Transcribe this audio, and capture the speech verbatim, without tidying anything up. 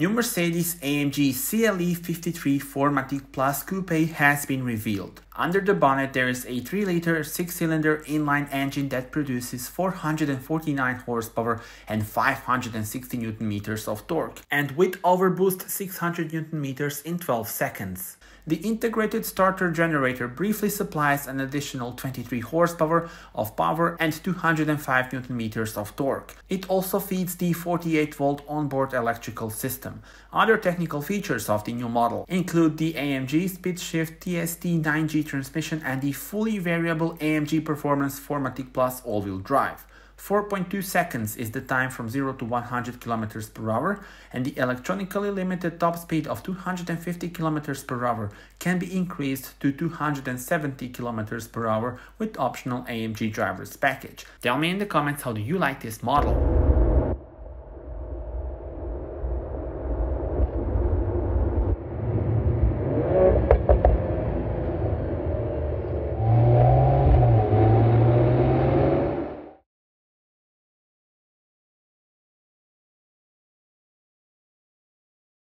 New Mercedes-A M G C L E fifty-three four matic plus Coupe has been revealed. Under the bonnet there is a three liter six cylinder inline engine that produces four hundred forty-nine horsepower and five hundred sixty newton meters of torque, and with overboost six hundred newton meters in twelve seconds. The integrated starter generator briefly supplies an additional twenty-three horsepower of power and two hundred five newton meters of torque. It also feeds the forty-eight volt onboard electrical system. Other technical features of the new model include the A M G SpeedShift T C T nine G transmission and the fully variable A M G Performance four matic plus all-wheel drive. four point two seconds is the time from zero to one hundred km per hour, and the electronically limited top speed of two hundred fifty km per hour can be increased to two hundred seventy km per hour with optional A M G Driver's Package. Tell me in the comments, how do you like this model?